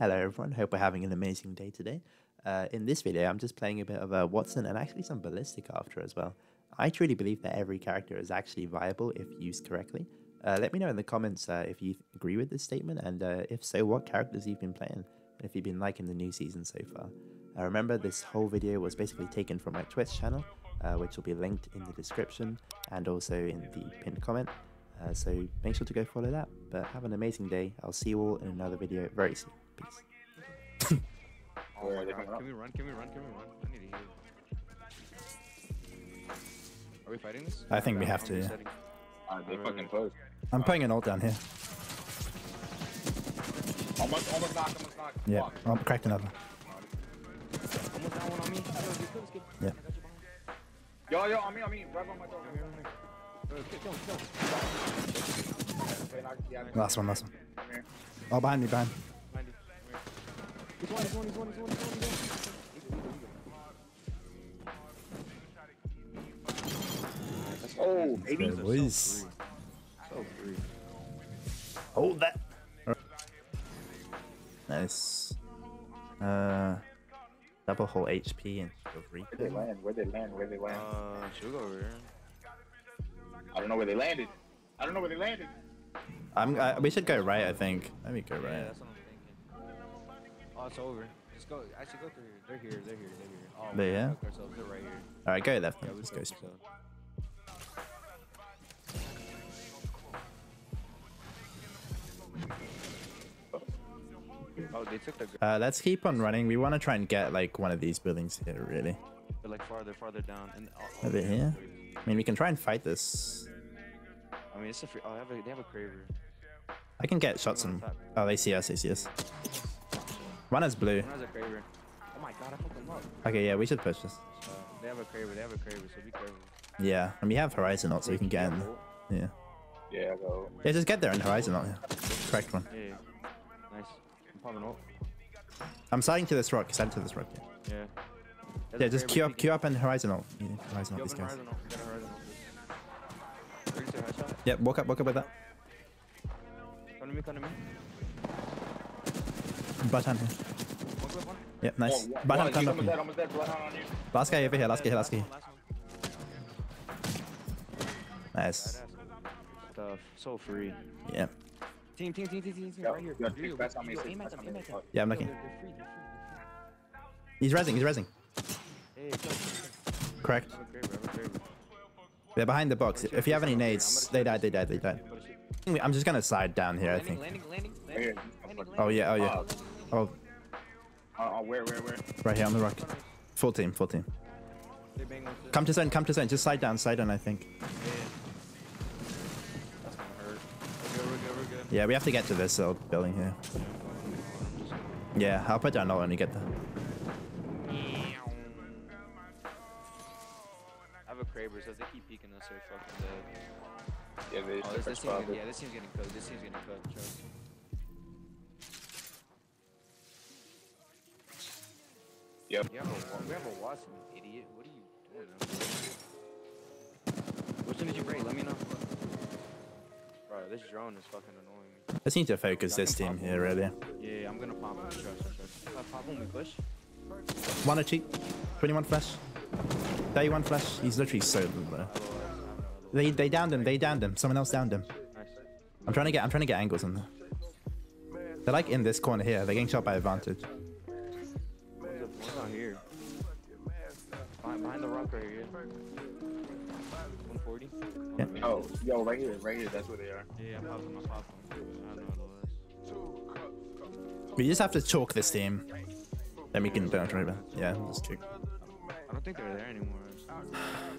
Hello everyone, hope we're having an amazing day today. In this video I'm just playing a bit of Watson and actually some Ballistic after as well. I truly believe that every character is actually viable if used correctly. Let me know in the comments if you agree with this statement, and if so, what characters you've been playing, and if you've been liking the new season so far. Remember, this whole video was basically taken from my Twitch channel, which will be linked in the description and also in the pinned comment. So make sure to go follow that, but have an amazing day. I'll see you all in another video very soon. Peace. Oh my God. Can we run? I need to heal. Are we fighting this? I think we have to, yeah. They fucking close. I'm putting an ult down here. Almost knocked. Yeah, I cracked another. Almost down one on me. Yeah. Yo, on me. Right on my door. Last one. Oh, behind me. He's one. Oh, baby. It was. So free. Hold that. Nice. Double whole HP and free. Where'd they land? Should we go over here? I don't know where they landed. We should go right, I think. Let me go right. Yeah, that's what I'm thinking. Oh, it's over. Just go. I should go through here. They're here. Oh, but yeah. Right, they're right here. All right, go left. Yeah, let's go. Oh, they took the. Let's keep on running. We want to try and get like one of these buildings here, really. They're like farther down. And over here. I mean, we can try and fight this. I mean, it's a free. Oh, they have a Kraber. I can get shots in. Oh, they see us. One is blue. One has a Kraber. Oh my God, I fucked them up. Okay, yeah, we should push this. They have a Kraber, so be careful. Yeah, and we have Horizon ult, so we can get in. Yeah. Yeah, go. Yeah, just get there and Horizon ult. Yeah. Correct one. Yeah. Nice. I'm popping ult. I'm siding to this rock. Yeah. Yeah, just queue up and Horizon ult. Yeah, Horizon ult these guys. Yeah, walk up with that. Come to me. Butt on here. Yep, nice. Oh, butt on, come up. Last guy over here, last guy. Nice. Stuff, so free. Yeah. Team, right here. Yeah, I'm looking. He's rezzing. Correct. They're behind the box. If you have any nades, they died. I'm just gonna side down here, I think. Landing. Oh yeah. Oh, where? Right here on the rock. Full team. Come to zone. Just side down, I think. Yeah, we have to get to this old building here. Yeah, I'll put down ult when we get there. Krabers, so they keep peeking us, they're fucking dead. Yeah, they this team's getting cooked. Trust me. Yep. We have a Watson, idiot. What are you doing? Which one did you break? Let me know. Bro, this drone is fucking annoying me. I just need to focus this team here, really. Yeah, I'm gonna pop him. Trust. I pop him, we push. One a cheek. 21 flash. 31 flash. He's literally so low. They downed him. Someone else downed him. I'm trying to get angles on them. They're like in this corner here. They're getting shot by advantage. What's on here? Behind the rock right here. 140. Yeah. Oh, yo, right here. That's where they are. Yeah, I'm popping. I don't know what. We just have to chalk this team. Then we can bounce right back. Yeah, let's check. I don't think they're there anymore.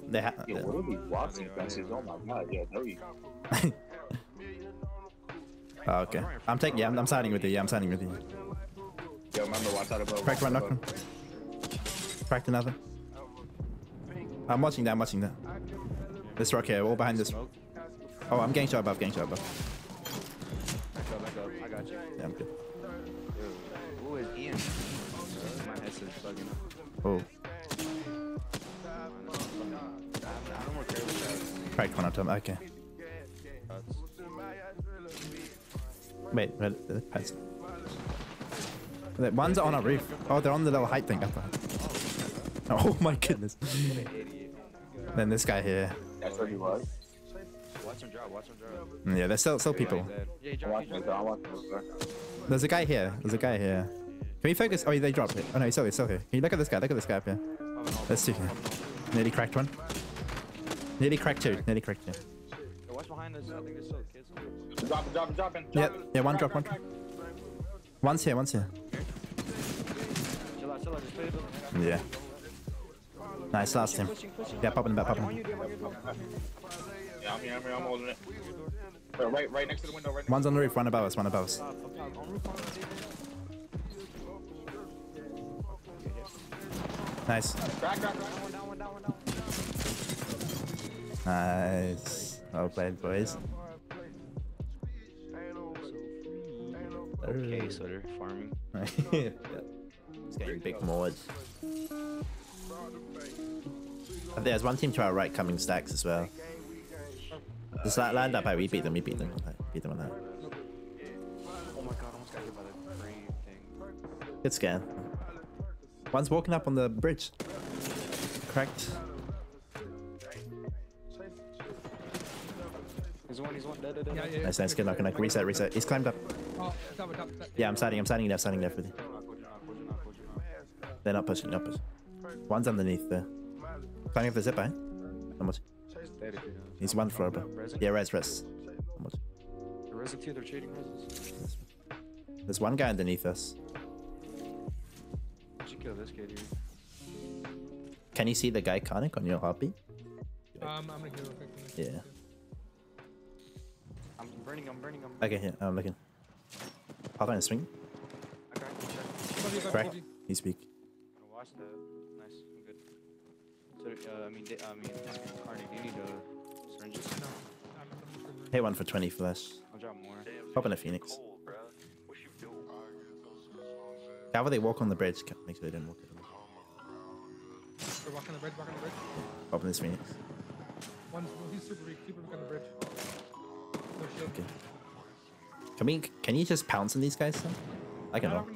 They have. Yeah, what are we watching? Oh my God! Yeah, there you go. Okay. I'm siding with you. Yo, remember, watch out above. Cracked one, knocked one. Cracked another. I'm watching that. This rock here, all behind this. Oh, I'm getting shot above. Back up. I got you. Yeah, I'm good. Who is Ian? My head's bugging up. Oh. Cracked one up to him, okay. Wait, pass. The one's on a roof. Oh, they're on the little height thing. Oh my goodness. Then this guy here. That's where he was. Watch him drop, watch him drop. Yeah, there's still people. There's a guy here. There's a guy here. Can we focus? Oh, they dropped it. Oh no, he's still here. Can you look at this guy? Look at this guy up here. Let's see. Nearly cracked one. Nearly cracked two. Nearly cracked two. Watch behind us. I think there's still kids. Dropping. Yeah, yeah, one drop, one drop. One's here, one's here. Yeah. Nice, last him. Yeah, popping back, popping. Yeah, I'm here, I'm here, I'm holding it. Right next to the window, right next to the window. One's on the roof, one above us, one above us. Nice. Nice. Well played, boys. Okay, so they're farming. Yeah. It's getting big mods. There's one team to our right coming stacks as well. Just land up, we beat them, we beat them. Beat them on that. Oh my god, I almost got hit by the green thing. Good scan. One's walking up on the bridge. Cracked. He's one, dead, dead. Yeah. Nice, good luck, good luck. Reset, reset. He's climbed up. Oh, top. Yeah, I'm standing left, standing left with you. They're not pushing, not pushing. One's underneath there. Climbing up the zipper, eh? How much? He's one floor above. Yeah, res. How much? There's one guy underneath us. Should kill this kid here. Can you see the guy Karnik on your hobby? I'm gonna kill him quick. Yeah. I'm burning. Okay, here, I'm looking. Hold on, swing. Okay, crack. He's weak. I'm gonna watch the... Nice, I'm good. So, I mean, Karnik, do you need the syringes? No. Hit one for 20 flesh. I'll drop more. Pop in a Phoenix. How would they walk on the bridge? Make sure they don't walk at all. They're walking the bridge, walking the bridge. Yeah. Pop in this Phoenix. He's super weak, keep him on the bridge. Okay. Can you just pounce on these guys then? I can roll.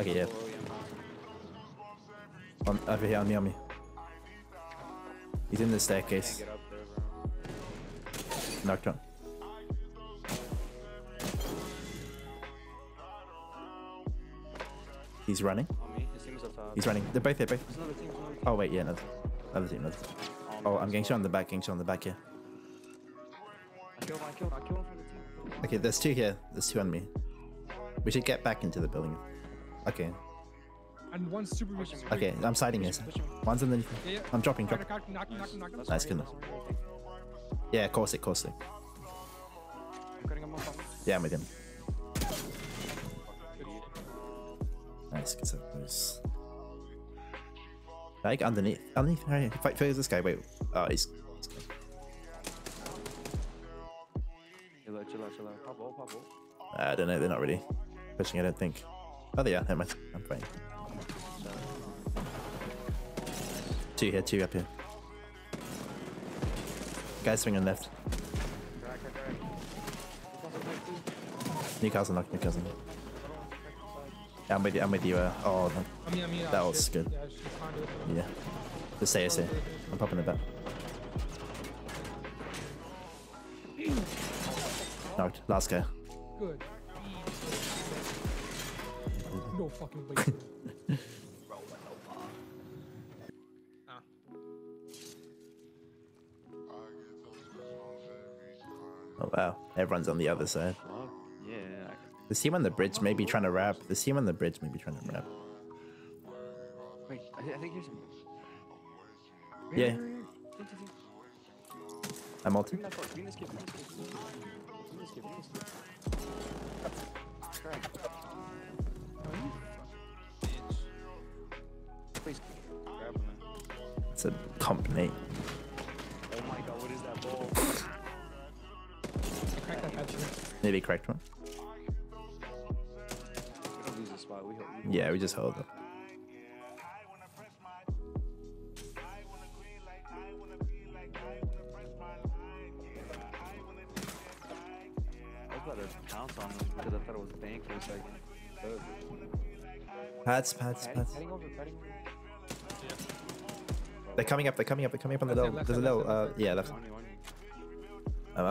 Okay, yeah. Over here, on me. He's in the staircase. Knocked on. He's running. He's running. They're both here, both. Oh wait, yeah, another team. Oh, I'm getting shot on the back, here. I killed him from the team. Okay, there's two here. There's two on me. We should get back into the building. Okay. And one's super mission. Okay, I'm siding here. One's in the... Yeah. I'm dropping. Nice, goodness. Yeah, course it. Yeah, I'm with him. Nice, good stuff, nice. Like, underneath, right? Fight for this guy, wait. Oh, he's... Chill out. Pop up. I don't know, they're not really pushing, I don't think. Oh, they are. I'm fine. Two up here. Guys swinging left. Newcastle knock. Yeah, I'm with you. Oh, that was good. Yeah. Just stay. I'm popping it back. Knocked. Last guy. Good. No fucking way. Oh wow. Everyone's on the other side. Yeah. The team on the bridge may be trying to wrap. Wait, I think there's a... Yeah. I'm ulting. It's a comp name. Oh my god, what is that ball? Maybe cracked one. Yeah, we just hold it. I thought it was a bank for a second. Pads. They're coming up on the level. There's a level. Yeah, left. I'm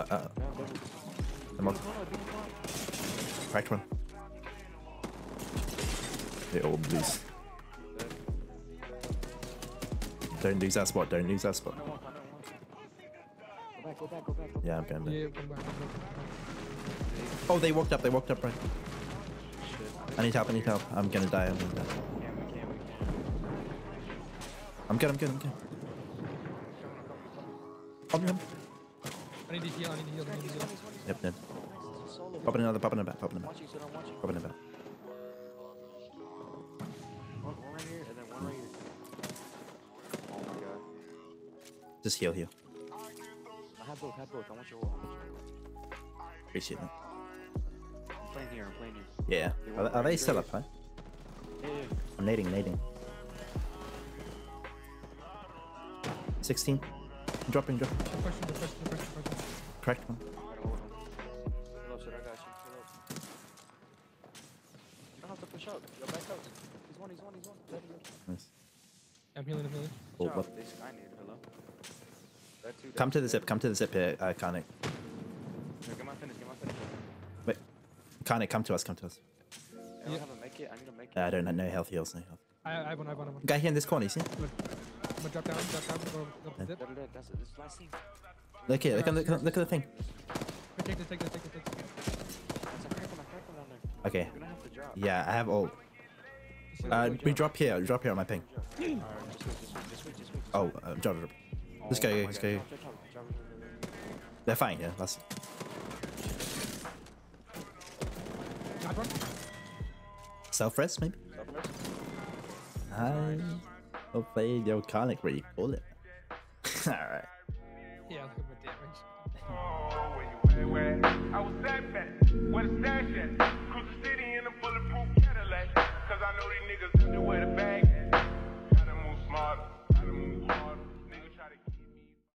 up. Cracked one. They all lose. Don't lose that spot. Go back. Yeah, I'm going back. Oh, they walked up, right? I need help. I'm gonna die. I'm good. I need to heal. Yep, dead. Popping another back. One right here, and then one right here. Oh my god. Just heal. I have both. I want your wall. Appreciate that. I'm playing here. Yeah. Are they still up, huh? Yeah. I'm nading. 16. Dropping. Question. Cracked one. Hello, sir. I got you. You don't have to push out. You're back out. He's one. Nice. I'm healing. Oh, what? I need it. Hello. Come to the zip here, Karnik. Get my finish. Wait, Karnik, come to us. Yeah. I need to make it. I don't have no health heals, I have one. Guy here in this corner, you see? I'm gonna drop down. Yeah. That's the last scene. Look here, look at the thing. Take this. Okay. You're gonna have to drop. Yeah, I have ult. We drop here on my ping. Alright, just wait. Oh, drop. Let's go. They're fine, yeah. That's self-rest, maybe? I'll play the Karnik where you call it. Alright. Yeah, I'll give it damage. I was that bad. What is that? Cruise the city in a bulletproof Cadillac. Cause I know these niggas do where the bag.